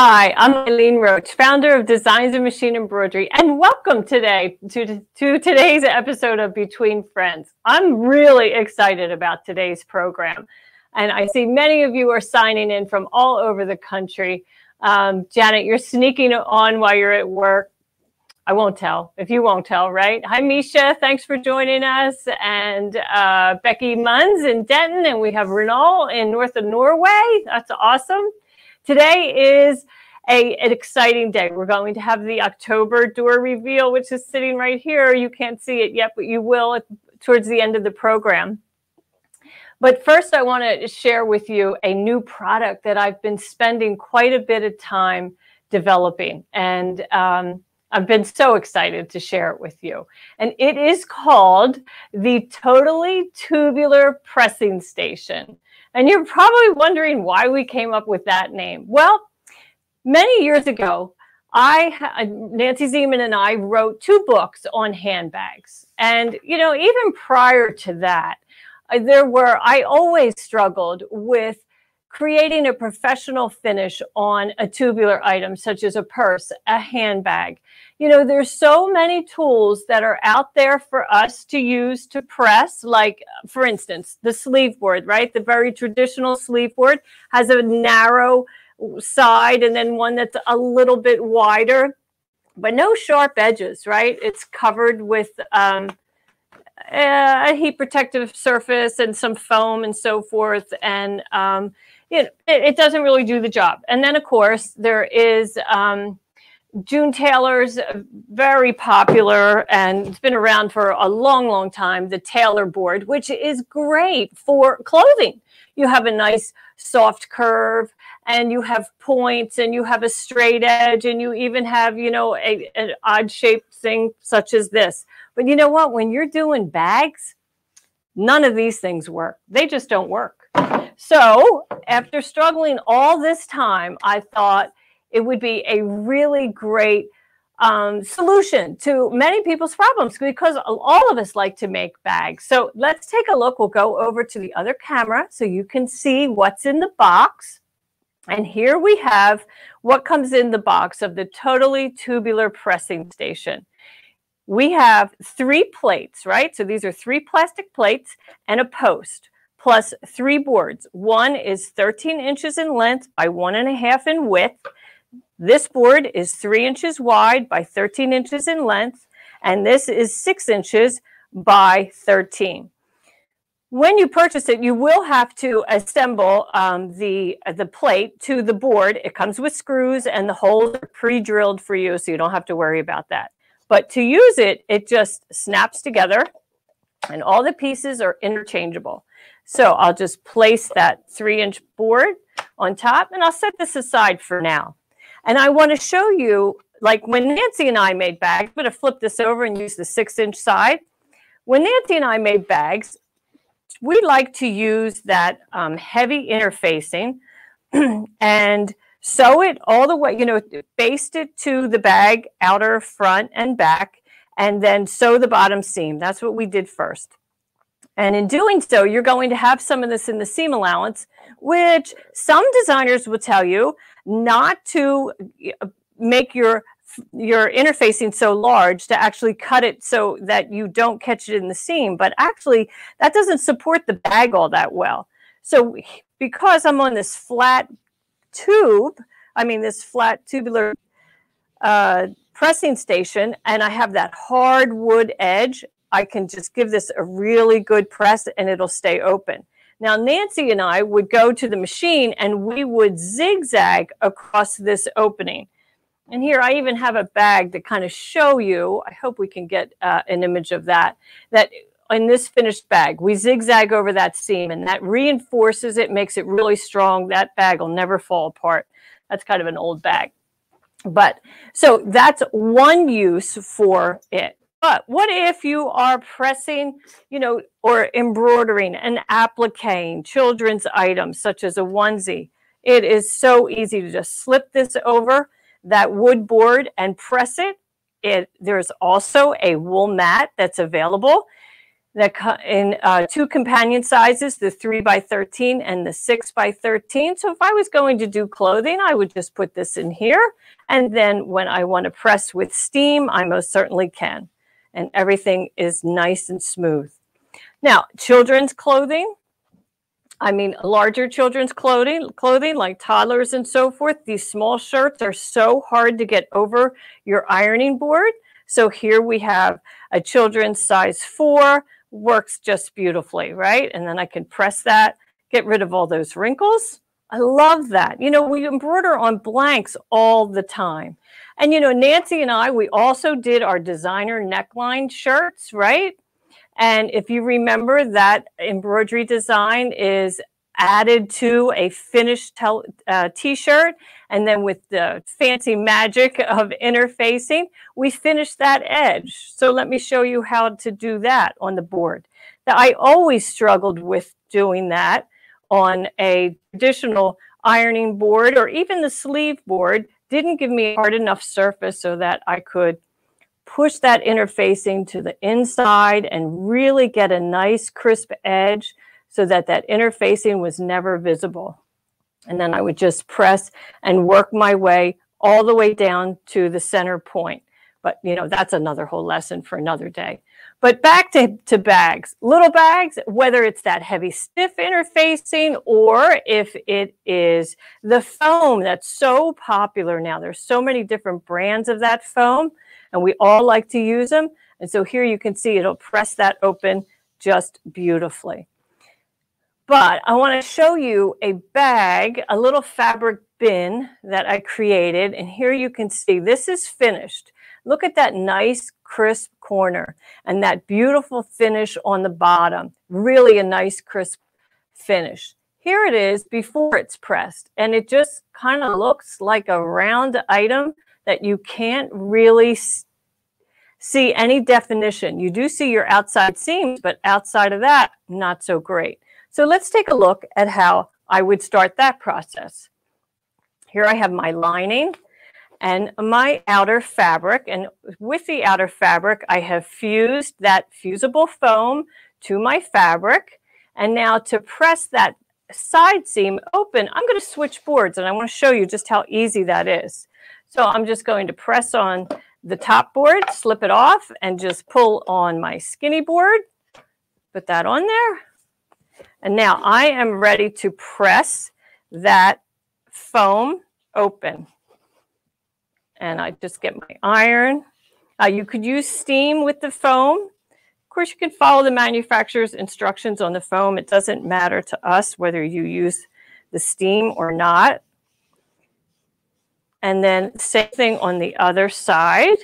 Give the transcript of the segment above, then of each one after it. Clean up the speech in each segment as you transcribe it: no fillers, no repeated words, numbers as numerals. Hi, I'm Eileen Roach, founder of Designs and Machine Embroidery, and welcome today to today's episode of Between Friends. I'm really excited about today's program, and I see many of you are signing in from all over the country. Janet, you're sneaking on while you're at work. I won't tell if you won't tell, right? Hi, Misha. Thanks for joining us, and Becky Munns in Denton, and we have Renal in north of Norway. That's awesome. Today is an exciting day. We're going to have the October door reveal, which is sitting right here. You can't see it yet, but you will towards the end of the program. But first, I want to share with you a new product that I've been spending quite a bit of time developing. And I've been so excited to share it with you. And it is called the Totally Tubular Pressing Station. And you're probably wondering why we came up with that name. Well, many years ago, Nancy Zeman and I wrote two books on handbags. And, you know, even prior to that, I always struggled with creating a professional finish on a tubular item, such as a purse, a handbag. You know, there's so many tools that are out there for us to use to press, like, for instance, the sleeve board, right? The very traditional sleeve board has a narrow side and then one that's a little bit wider, but no sharp edges, right? It's covered with a heat protective surface and some foam and so forth. And it doesn't really do the job. And then, of course, there is June Taylor's very popular, and it's been around for a long, long time, the Taylor board, which is great for clothing. You have a nice soft curve, and you have points, and you have a straight edge, and you even have, you know, an odd-shaped thing such as this. But you know what? When you're doing bags, none of these things work. They just don't work. So after struggling all this time, I thought it would be a really great solution to many people's problems, because all of us like to make bags. So let's take a look. We'll go over to the other camera so you can see what's in the box. And here we have what comes in the box of the Totally Tubular Pressing Station. We have three plates, right? So these are three plastic plates and a post, plus three boards. One is 13 inches in length by 1.5 in width. This board is 3 inches wide by 13 inches in length, and this is 6 inches by 13. When you purchase it, you will have to assemble the plate to the board. It comes with screws, and the holes are pre-drilled for you, so you don't have to worry about that. But to use it, it just snaps together, and all the pieces are interchangeable. So I'll just place that 3-inch board on top, and I'll set this aside for now. And I want to show you, like when Nancy and I made bags, I'm going to flip this over and use the 6-inch side. When Nancy and I made bags, we like to use that heavy interfacing and sew it all the way, you know, baste it to the bag, outer, front, and back, and then sew the bottom seam. That's what we did first. And in doing so, you're going to have some of this in the seam allowance, which some designers will tell you not to make your interfacing so large, to actually cut it so that you don't catch it in the seam. But actually, that doesn't support the bag all that well. So because I'm on this flat tube, I mean this flat tubular pressing station, and I have that hardwood edge, I can just give this a really good press and it'll stay open. Now, Nancy and I would go to the machine and we would zigzag across this opening. And here I even have a bag to kind of show you. I hope we can get an image of that. That in this finished bag, we zigzag over that seam, and that reinforces it, makes it really strong. That bag will never fall apart. That's kind of an old bag. But so that's one use for it. But what if you are pressing, you know, or embroidering and appliquing children's items such as a onesie? It is so easy to just slip this over that wood board and press it. There's also a wool mat that's available. that in two companion sizes, the 3x13 and the 6x13. So if I was going to do clothing, I would just put this in here. And then when I want to press with steam, I most certainly can. And everything is nice and smooth. Now, children's clothing. I mean, larger children's clothing like toddlers and so forth. These small shirts are so hard to get over your ironing board. So here we have a children's size 4, works just beautifully, right? And then I can press that, get rid of all those wrinkles. I love that. You know, we embroider on blanks all the time. And, you know, Nancy and I, we also did our designer neckline shirts, right? And if you remember, that embroidery design is added to a finished t-shirt, and then with the fancy magic of interfacing, we finish that edge. So let me show you how to do that on the board. Now, I always struggled with doing that on a traditional ironing board, or even the sleeve board didn't give me a hard enough surface so that I could push that interfacing to the inside and really get a nice crisp edge, so that that interfacing was never visible. And then I would just press and work my way all the way down to the center point. But, you know, that's another whole lesson for another day. But back to bags, little bags, whether it's that heavy, stiff interfacing, or if it is the foam that's so popular now. There's so many different brands of that foam, and we all like to use them. And so here you can see it'll press that open just beautifully. But I want to show you a bag, a little fabric bin that I created. And here you can see this is finished. Look at that nice crisp corner and that beautiful finish on the bottom. Really a nice crisp finish. Here it is before it's pressed. And it just kind of looks like a round item that you can't really see any definition. You do see your outside seams, but outside of that, not so great. So let's take a look at how I would start that process. Here I have my lining and my outer fabric. And with the outer fabric, I have fused that fusible foam to my fabric. And now to press that side seam open, I'm going to switch boards, and I want to show you just how easy that is. So I'm just going to press on the top board, slip it off, and just pull on my skinny board. Put that on there. And now I am ready to press that foam open. And I just get my iron. You could use steam with the foam. Of course, you can follow the manufacturer's instructions on the foam. It doesn't matter to us whether you use the steam or not. And then same thing on the other side.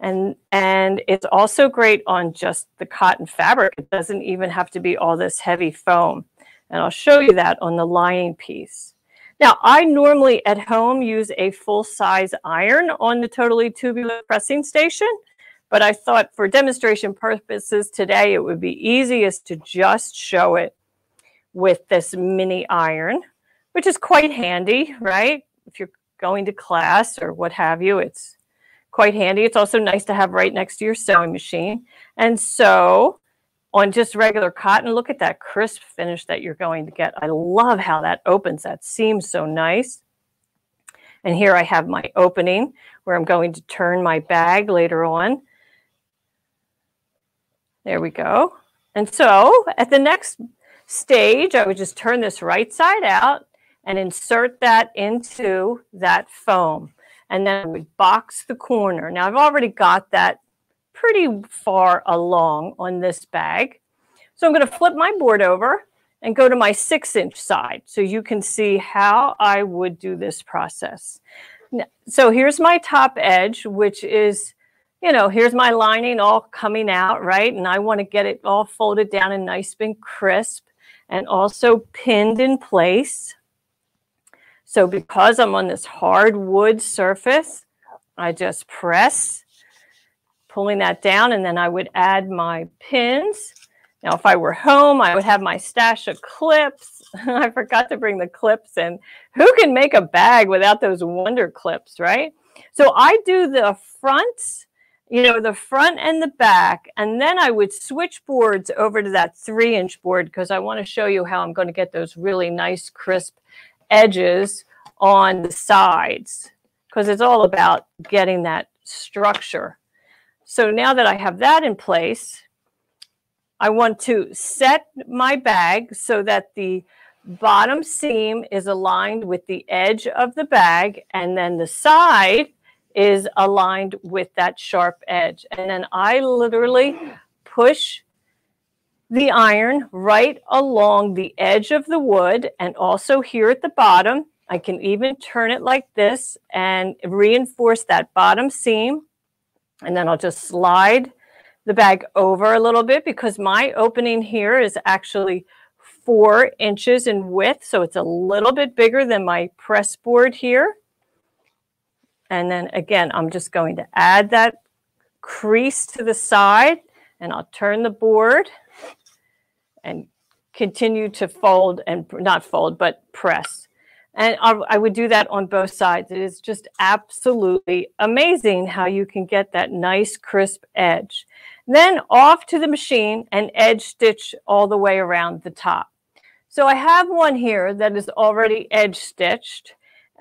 And it's also great on just the cotton fabric. It doesn't even have to be all this heavy foam. And I'll show you that on the lining piece. Now, I normally at home use a full-size iron on the Totally Tubular Pressing Station, but I thought for demonstration purposes today, it would be easiest to just show it with this mini iron, which is quite handy, right? If you're going to class or what have you, it's quite handy. It's also nice to have right next to your sewing machine. And so on just regular cotton, look at that crisp finish that you're going to get. I love how that opens. That seems so nice. And here I have my opening where I'm going to turn my bag later on. There we go. And so at the next stage, I would just turn this right side out and insert that into that foam. And then we box the corner. Now I've already got that pretty far along on this bag. So I'm going to flip my board over and go to my 6-inch side so you can see how I would do this process. So here's my top edge, which is, you know, here's my lining all coming out, right? And I want to get it all folded down and nice and crisp and also pinned in place. So because I'm on this hard wood surface, I just press, pulling that down, and then I would add my pins. Now, if I were home, I would have my stash of clips. I forgot to bring the clips in. Who can make a bag without those wonder clips, right? So I do the fronts you know, the front and the back, and then I would switch boards over to that 3-inch board because I want to show you how I'm going to get those really nice crisp edges on the sides, because it's all about getting that structure. So now that I have that in place, I want to set my bag so that the bottom seam is aligned with the edge of the bag, and then the side is aligned with that sharp edge. And then I literally push the iron right along the edge of the wood, and also here at the bottom. I can even turn it like this and reinforce that bottom seam. And then I'll just slide the bag over a little bit, because my opening here is actually 4 inches in width. So it's a little bit bigger than my press board here. And then again, I'm just going to add that crease to the side, and I'll turn the board and continue to fold and not fold, but press. And I would do that on both sides. It is just absolutely amazing how you can get that nice crisp edge. Then off to the machine and edge stitch all the way around the top. So I have one here that is already edge stitched,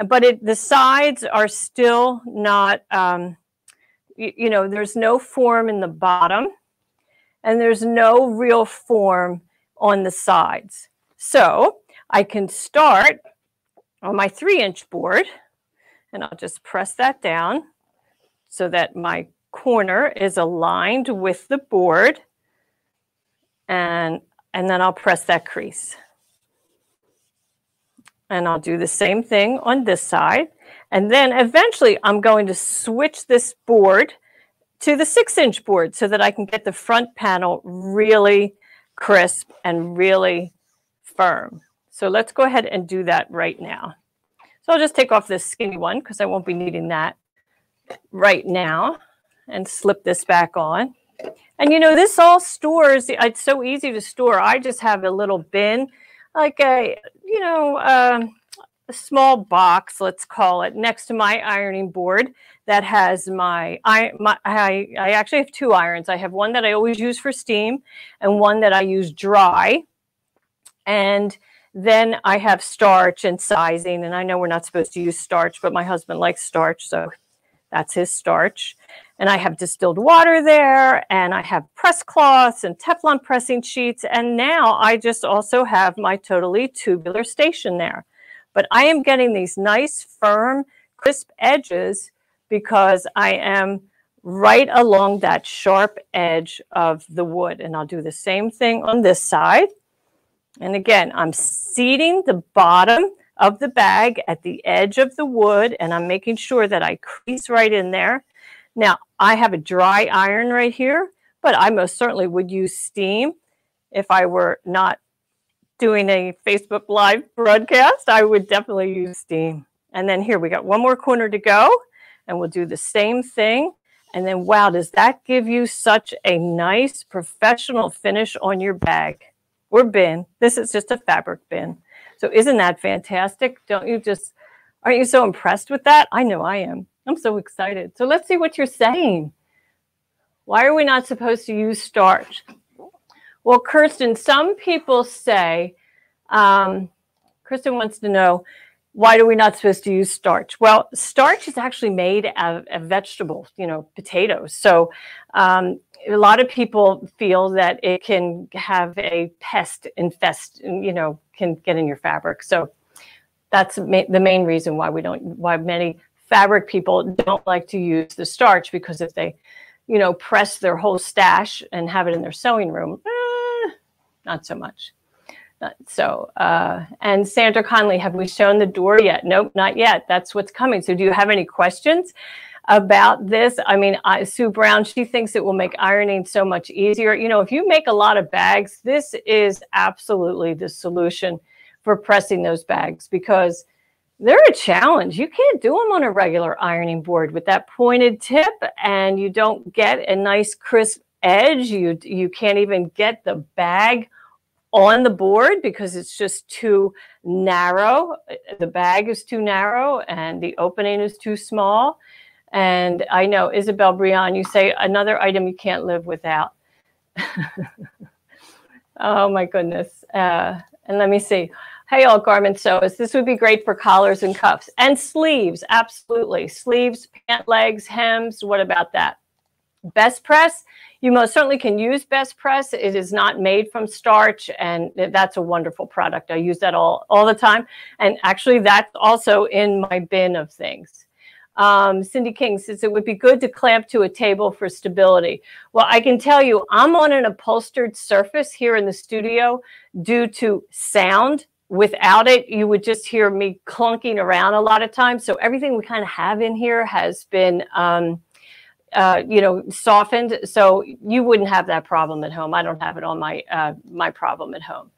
but the sides are still not, you know, there's no form in the bottom and there's no real form on the sides. So I can start on my 3-inch board, and I'll just press that down so that my corner is aligned with the board, and then I'll press that crease. And I'll do the same thing on this side, and then eventually I'm going to switch this board to the 6-inch board so that I can get the front panel really crisp and really firm. So let's go ahead and do that right now. So I'll just take off this skinny one because I won't be needing that right now, and slip this back on. And you know, this all stores, it's so easy to store. I just have a little bin, like a, you know, a small box, let's call it, next to my ironing board that has my, I actually have 2 irons. I have one that I always use for steam and one that I use dry. And then I have starch and sizing, and I know we're not supposed to use starch, but my husband likes starch, so that's his starch. And I have distilled water there, and I have press cloths and Teflon pressing sheets, and now I just also have my Totally Tubular Station there. But I am getting these nice, firm, crisp edges because I am right along that sharp edge of the wood. And I'll do the same thing on this side. And again, I'm seating the bottom of the bag at the edge of the wood, and I'm making sure that I crease right in there. Now, I have a dry iron right here, but I most certainly would use steam. If I were not doing a Facebook Live broadcast, I would definitely use steam. And then here, we got one more corner to go, and we'll do the same thing. And then, wow, does that give you such a nice professional finish on your bag? Or bin. This is just a fabric bin. So isn't that fantastic? Don't you just, aren't you so impressed with that? I know I am. I'm so excited. So let's see what you're saying. Why are we not supposed to use starch? Well, Kirsten, some people say, Kirsten wants to know, why are we not supposed to use starch? Well, starch is actually made out of vegetables, you know, potatoes. So, a lot of people feel that it can have a pest infest, you know, can get in your fabric. So that's the main reason why we don't, why many fabric people don't like to use the starch, because if they, you know, press their whole stash and have it in their sewing room, not so much. So, and Sandra Conley, have we shown the door yet? Nope, not yet. That's what's coming. So do you have any questions about this? I mean, Sue Brown, she thinks it will make ironing so much easier. You know, if you make a lot of bags, this is absolutely the solution for pressing those bags, because they're a challenge. You can't do them on a regular ironing board with that pointed tip, and you don't get a nice crisp edge. You can't even get the bag on the board because it's just too narrow. The bag is too narrow and the opening is too small. And I know, Isabel Brian, you say another item you can't live without. Oh my goodness. And let me see. Hey, all garment sewers, this would be great for collars and cuffs and sleeves. Absolutely. Sleeves, pant legs, hems. What about that? Best press. You most certainly can use best press. It is not made from starch, and that's a wonderful product. I use that all the time. And actually, that's also in my bin of things. Cindy King says it would be good to clamp to a table for stability. Well, I can tell you, I'm on an upholstered surface here in the studio due to sound. Without it, you would just hear me clunking around a lot of times. So everything we kind of have in here has been... you know, softened. So you wouldn't have that problem at home. I don't have it on my, my problem at home.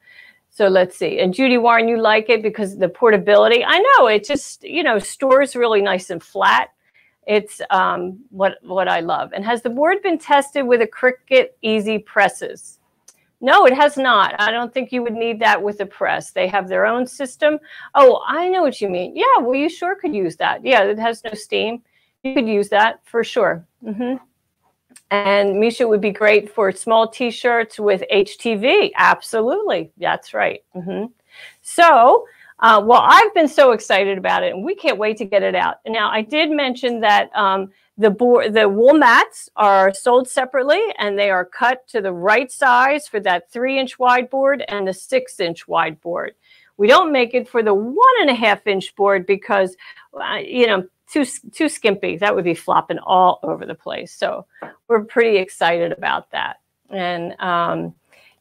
So let's see. And Judy Warren, you like it because the portability. I know it just, you know, stores really nice and flat. It's what I love. And has the board been tested with a Cricut Easy presses? No, it has not. I don't think you would need that with a press. They have their own system. Oh, I know what you mean. Yeah, well, you sure could use that. Yeah, it has no steam. You could use that for sure. Mm-hmm. And Misha would be great for small t-shirts with HTV. Absolutely. That's right. Mm-hmm. So, well, I've been so excited about it, and we can't wait to get it out. Now, I did mention that the wool mats are sold separately, and they are cut to the right size for that 3-inch wide board and the 6-inch wide board. We don't make it for the 1.5-inch board because, you know, too skimpy. That would be flopping all over the place. So we're pretty excited about that. And,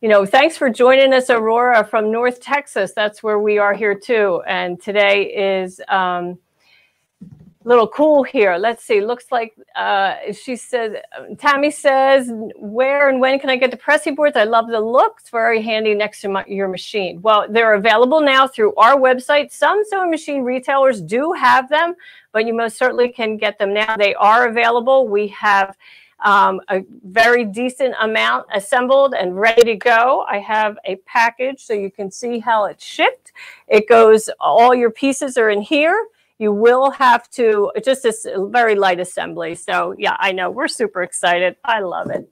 you know, thanks for joining us, Aurora from North Texas. That's where we are here too. And today is a little cool here. Let's see. Looks like she says, Tammy says, where and when can I get the Pressy boards? I love the look. It's very handy next to your machine. Well, they're available now through our website. Some sewing machine retailers do have them, but you most certainly can get them now. They are available. We have a very decent amount assembled and ready to go. I have a package so you can see how it's shipped. It goes, all your pieces are in here. You will have to, just this very light assembly. So yeah, I know, we're super excited. I love it.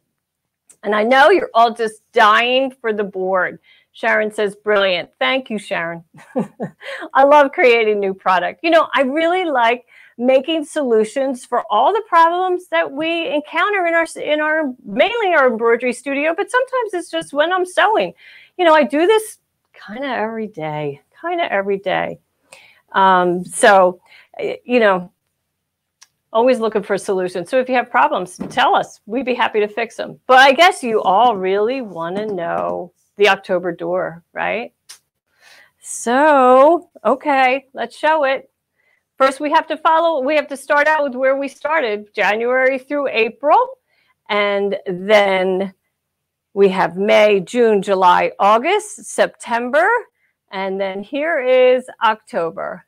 And I know you're all just dying for the board. Sharon says, brilliant. Thank you, Sharon. I love creating new product. You know, I really like making solutions for all the problems that we encounter in our mainly our embroidery studio, but sometimes it's just when I'm sewing. You know, I do this kind of every day, So, you know, always looking for solutions. So if you have problems, tell us. We'd be happy to fix them. But I guess you all really want to know the October door, right? So, okay, let's show it. First, we have to follow. We have to start out with where we started, January through April. And then we have May, June, July, August, September. And then here is October.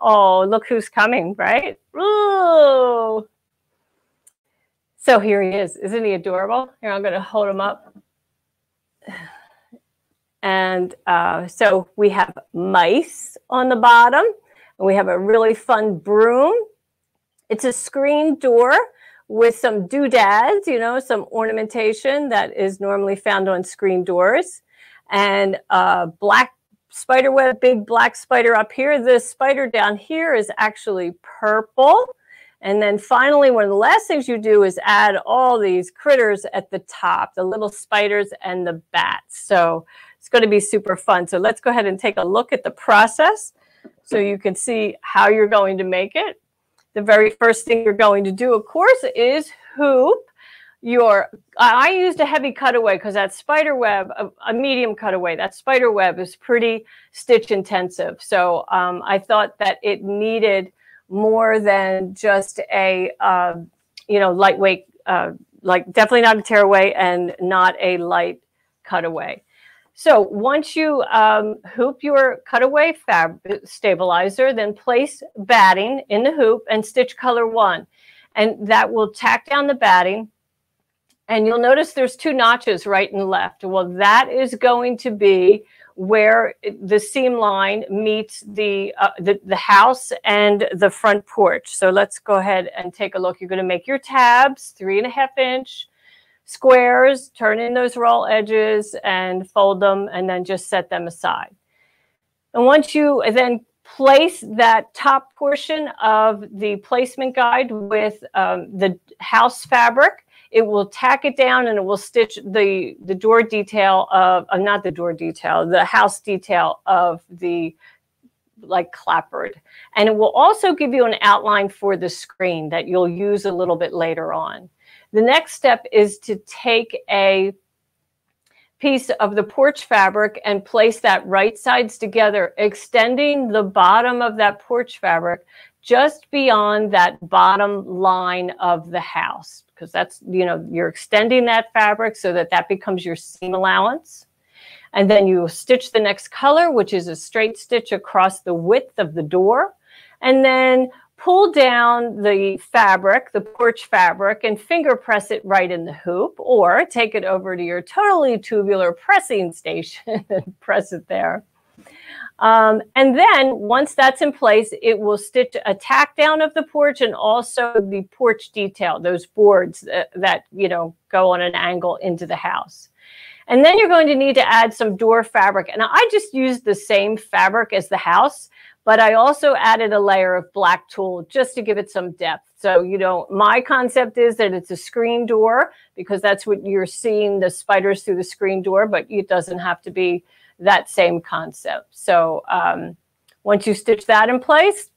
Oh, look who's coming, right? Ooh. So here he is. Isn't he adorable? Here, I'm going to hold him up. And so we have mice on the bottom. And we have a really fun broom. It's a screen door with some doodads, you know, some ornamentation that is normally found on screen doors. And black spider web, big black spider up here. This spider down here is actually purple. And then finally, one of the last things you do is add all these critters at the top, the little spiders and the bats. So it's going to be super fun. So let's go ahead and take a look at the process so you can see how you're going to make it. The very first thing you're going to do, of course, is hoop. I used a heavy cutaway because that spider web, a medium cutaway, that spider web is pretty stitch intensive. So I thought that it needed more than just a, you know, lightweight, like definitely not a tearaway and not a light cutaway. So once you hoop your cutaway stabilizer, then place batting in the hoop and stitch color 1. And that will tack down the batting. And you'll notice there's two notches right and left. Well, that is going to be where the seam line meets the house and the front porch. So let's go ahead and take a look. You're going to make your tabs, 3.5-inch squares, turn in those raw edges and fold them, and then just set them aside. And once you then place that top portion of the placement guide with the house fabric, it will tack it down and it will stitch the door detail of, not the door detail, the house detail of the like clapboard. And it will also give you an outline for the screen that you'll use a little bit later on. The next step is to take a piece of the porch fabric and place that right sides together, extending the bottom of that porch fabric just beyond that bottom line of the house. Because that's, you know, you're extending that fabric so that that becomes your seam allowance. And then you stitch the next color, which is a straight stitch across the width of the door. And then pull down the fabric, the porch fabric, and finger press it right in the hoop, or take it over to your Totally Tubular Pressing Station and press it there. And then once that's in place, it will stitch a tack down of the porch and also the porch detail, those boards that you know go on an angle into the house. And then you're going to need to add some door fabric. And I just used the same fabric as the house, but I also added a layer of black tulle just to give it some depth. So, you know, my concept is that it's a screen door because that's what you're seeing, the spiders through the screen door, but it doesn't have to be that same concept. So once you stitch that in place,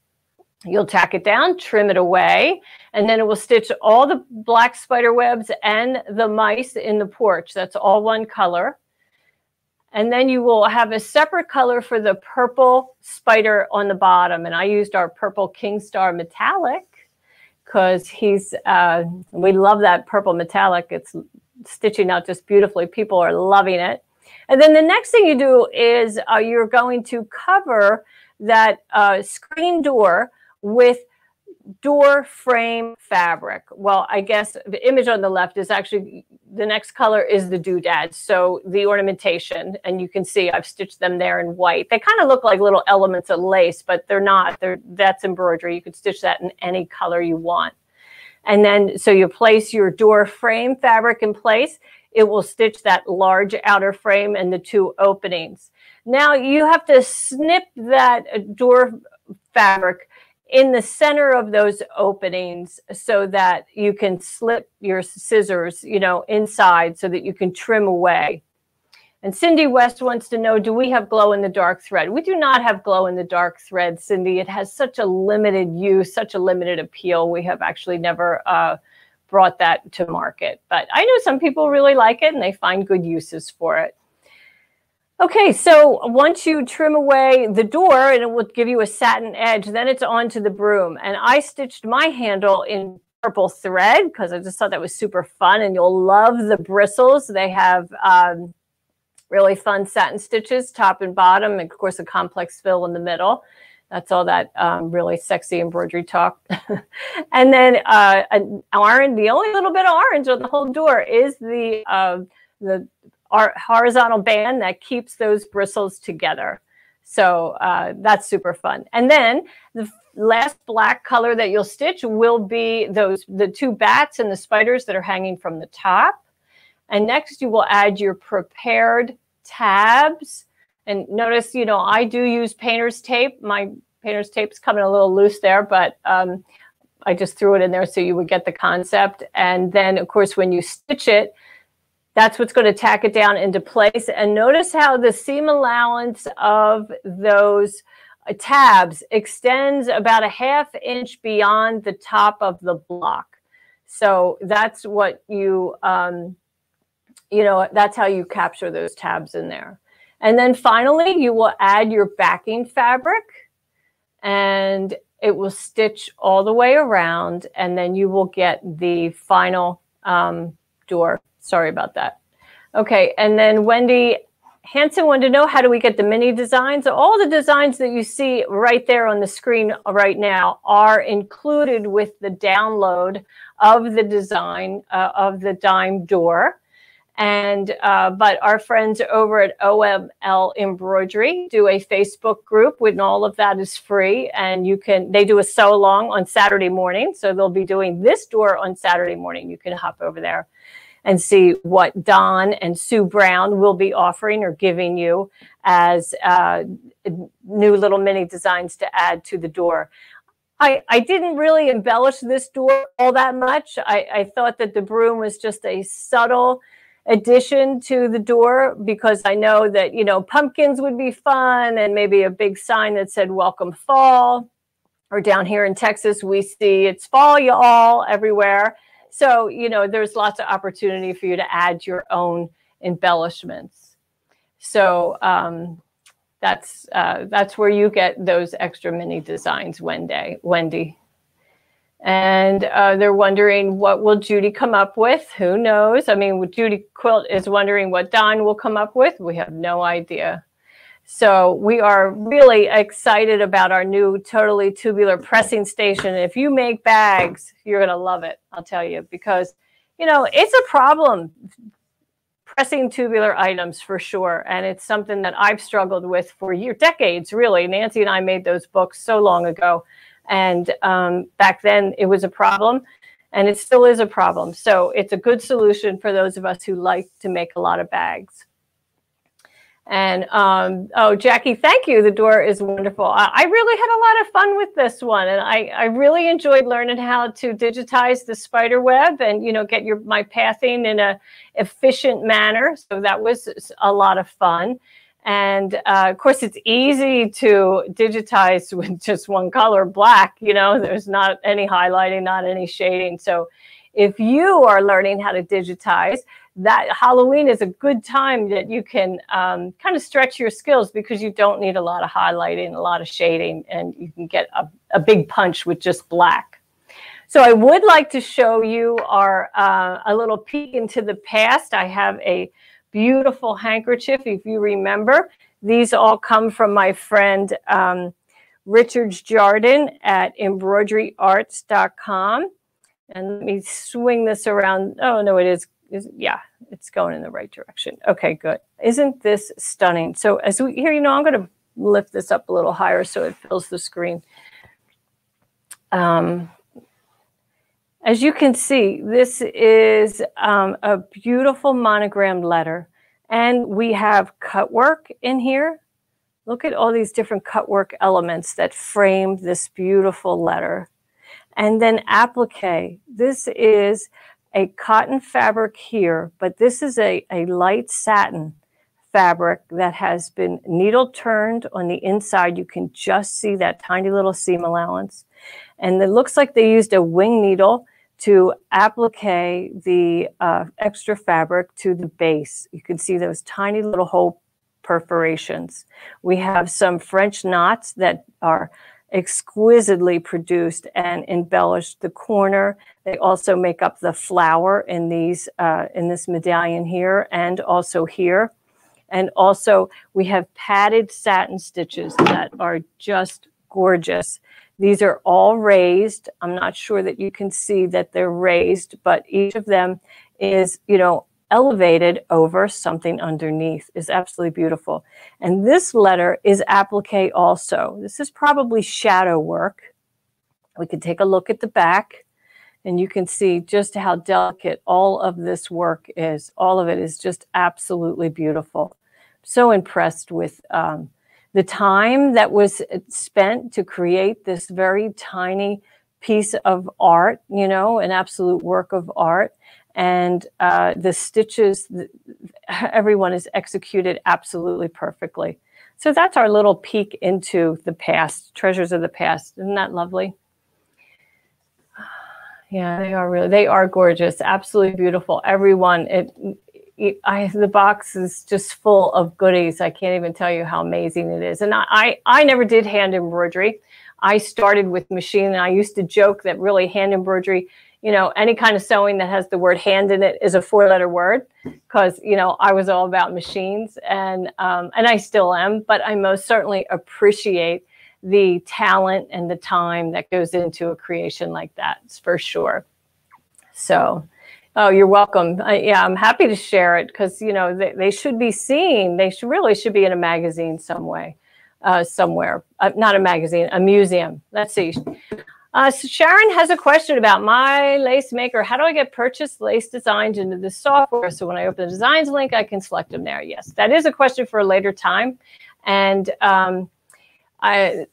you'll tack it down, trim it away, and then it will stitch all the black spider webs and the mice in the porch. That's all one color. And then you will have a separate color for the purple spider on the bottom. And I used our purple King Star metallic because he's, we love that purple metallic. It's stitching out just beautifully. People are loving it. And then the next thing you do is you're going to cover that screen door with door frame fabric. Well, I guess the image on the left is actually, the next color is the doodad. So the ornamentation, and you can see I've stitched them there in white. They kind of look like little elements of lace, but they're not. That's embroidery. You could stitch that in any color you want. And then, so you place your door frame fabric in place. It will stitch that large outer frame and the two openings. Now you have to snip that door fabric in the center of those openings so that you can slip your scissors, you know, inside so that you can trim away. And Cindy West wants to know, do we have glow-in-the-dark thread? We do not have glow-in-the-dark thread, Cindy. It has such a limited use, such a limited appeal. We have actually never brought that to market. But I know some people really like it, and they find good uses for it. Okay, so once you trim away the door, and it will give you a satin edge, then it's on to the broom. And I stitched my handle in purple thread because I just thought that was super fun, and you'll love the bristles. They have really fun satin stitches, top and bottom, and of course a complex fill in the middle. That's all that really sexy embroidery talk. And then an orange, the only little bit of orange on the whole door is the horizontal band that keeps those bristles together. So that's super fun. And then the last black color that you'll stitch will be the two bats and the spiders that are hanging from the top. And next you will add your prepared tabs. And notice, you know, I do use painter's tape. My painter's tape's coming a little loose there, but I just threw it in there so you would get the concept. And then of course, when you stitch it, that's what's going to tack it down into place. And notice how the seam allowance of those tabs extends about a ½ inch beyond the top of the block. So that's what you, you know, that's how you capture those tabs in there. And then finally, you will add your backing fabric and it will stitch all the way around. And then you will get the final door. Sorry about that. Okay, and then Wendy Hanson wanted to know, how do we get the mini designs? All the designs that you see right there on the screen right now are included with the download of the design of the Dime Door. And but our friends over at OML Embroidery do a Facebook group when all of that is free, and you can, they do a sew along on Saturday morning. So they'll be doing this door on Saturday morning. You can hop over there and see what Don and Sue Brown will be offering or giving you as new little mini designs to add to the door. I didn't really embellish this door all that much. I thought that the broom was just a subtle addition to the door, because I know that, you know, pumpkins would be fun, and maybe a big sign that said welcome fall, or down here in Texas we see it's fall y'all everywhere. So, you know, there's lots of opportunity for you to add your own embellishments. So that's where you get those extra mini designs, Wendy. And they're wondering, what will Judy come up with? Who knows? I mean, Judy Quilt is wondering what Don will come up with. We have no idea. So we are really excited about our new Totally Tubular Pressing Station. If you make bags, you're going to love it, I'll tell you, because, you know, it's a problem pressing tubular items for sure. And it's something that I've struggled with for years, decades, really. Nancy and I made those books so long ago. And back then it was a problem, and it still is a problem. So it's a good solution for those of us who like to make a lot of bags. And oh, Jackie, thank you. The door is wonderful. I really had a lot of fun with this one, and I really enjoyed learning how to digitize the spider web and, you know, get my pathing in an efficient manner. So that was a lot of fun. And of course, it's easy to digitize with just one color, black. You know, there's not any highlighting, not any shading. So if you are learning how to digitize, that Halloween is a good time that you can kind of stretch your skills, because you don't need a lot of highlighting, a lot of shading, and you can get a big punch with just black. So I would like to show you our a little peek into the past. I have a beautiful handkerchief. If you remember, these all come from my friend Richard's Jardin at embroideryarts.com. And let me swing this around. Oh, no, it is. Yeah, it's going in the right direction. Okay, good. Isn't this stunning? So as we here, you know, I'm going to lift this up a little higher so it fills the screen. As you can see, this is a beautiful monogrammed letter, and we have cut work in here. Look at all these different cut work elements that frame this beautiful letter. And then applique. This is a cotton fabric here, but this is a light satin fabric that has been needle turned on the inside. You can just see that tiny little seam allowance. And it looks like they used a wing needle to applique the extra fabric to the base. You can see those tiny little hole perforations. We have some French knots that are exquisitely produced and embellished the corner. They also make up the flower in these in this medallion here, and also here. And also we have padded satin stitches that are just gorgeous. These are all raised. I'm not sure that you can see that they're raised, but each of them is, you know, elevated over something underneath. It's absolutely beautiful. And this letter is applique also. This is probably shadow work. We can take a look at the back, and you can see just how delicate all of this work is. All of it is just absolutely beautiful. So impressed with the time that was spent to create this very tiny piece of art, you know, an absolute work of art. And the stitches, everyone is executed absolutely perfectly. So that's our little peek into the past, treasures of the past. Isn't that lovely? Yeah, they are really, they are gorgeous. Absolutely beautiful. Everyone, the box is just full of goodies. I can't even tell you how amazing it is. And I never did hand embroidery. I started with machine, and I used to joke that really hand embroidery, you know, any kind of sewing that has the word hand in it is a four-letter word, because, you know, I was all about machines, and I still am, but I most certainly appreciate the talent and the time that goes into a creation like that, for sure. So, oh, you're welcome. Yeah, I'm happy to share it, because, you know, they should be seen. They really should be in a magazine some way, somewhere. Not a magazine, a museum. Let's see. So Sharon has a question about My Lace Maker. How do I get purchased lace designs into the software? So when I open the designs link, I can select them there. Yes, that is a question for a later time. And I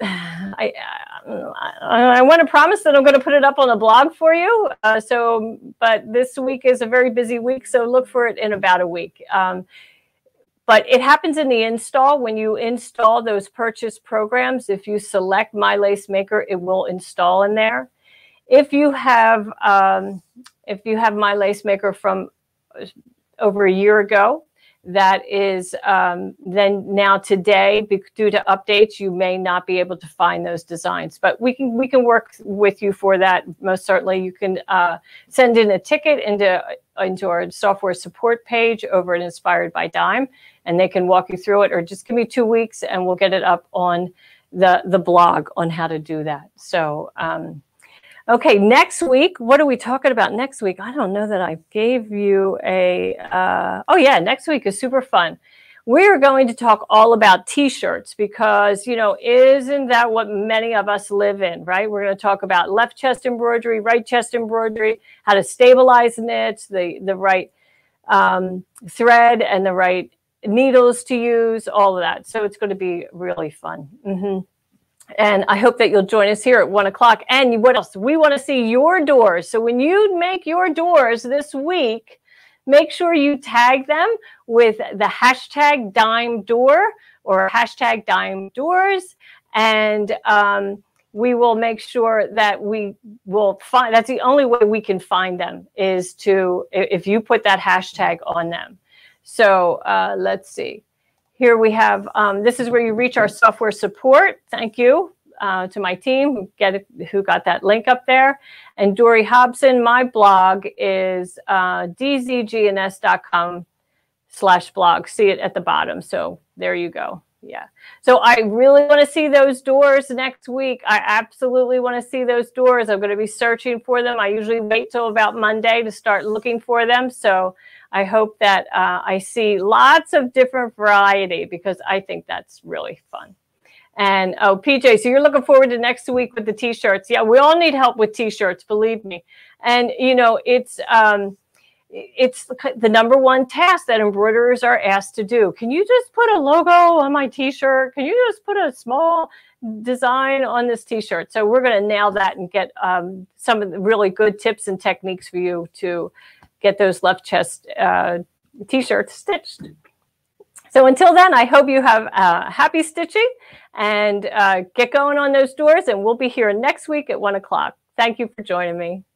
want to promise that I'm going to put it up on a blog for you. But this week is a very busy week, so look for it in about a week. But it happens in the install. When you install those purchase programs, if you select My Lace Maker, it will install in there. If you have My Lace Maker from over a year ago, that is then now today, due to updates, you may not be able to find those designs, but we can work with you for that. Most certainly, you can send in a ticket into our software support page over at Inspired by Dime, and they can walk you through it, or just give me 2 weeks and we'll get it up on the blog on how to do that. So okay, next week, what are we talking about next week? I don't know that I gave you a, oh yeah, next week is super fun. We're going to talk all about t-shirts, because, you know, isn't that what many of us live in, right? We're going to talk about left chest embroidery, right chest embroidery, how to stabilize knits, the right thread and the right needles to use, all of that. So it's going to be really fun. Mm-hmm. And I hope that you'll join us here at 1 o'clock. And what else? We want to see your doors. So when you make your doors this week, make sure you tag them with the hashtag Dime Door or hashtag Dime Doors. And we will make sure that we will find, that's the only way we can find them, is to, if you put that hashtag on them. So let's see. Here we have, this is where you reach our software support. Thank you to my team who got that link up there. And Dory Hobson, my blog is dzgns.com/blog. See it at the bottom. So there you go. Yeah. So I really want to see those doors next week. I absolutely want to see those doors. I'm going to be searching for them. I usually wait till about Monday to start looking for them. So I hope that I see lots of different variety, because I think that's really fun. And oh, PJ, so you're looking forward to next week with the t-shirts. Yeah, we all need help with t-shirts, believe me. And, you know, it's the #1 task that embroiderers are asked to do. Can you just put a logo on my t-shirt? Can you just put a small design on this t-shirt? So we're going to nail that and get some of the really good tips and techniques for you to get those left chest t-shirts stitched. So until then, I hope you have happy stitching, and get going on those doors, and we'll be here next week at 1 o'clock. Thank you for joining me.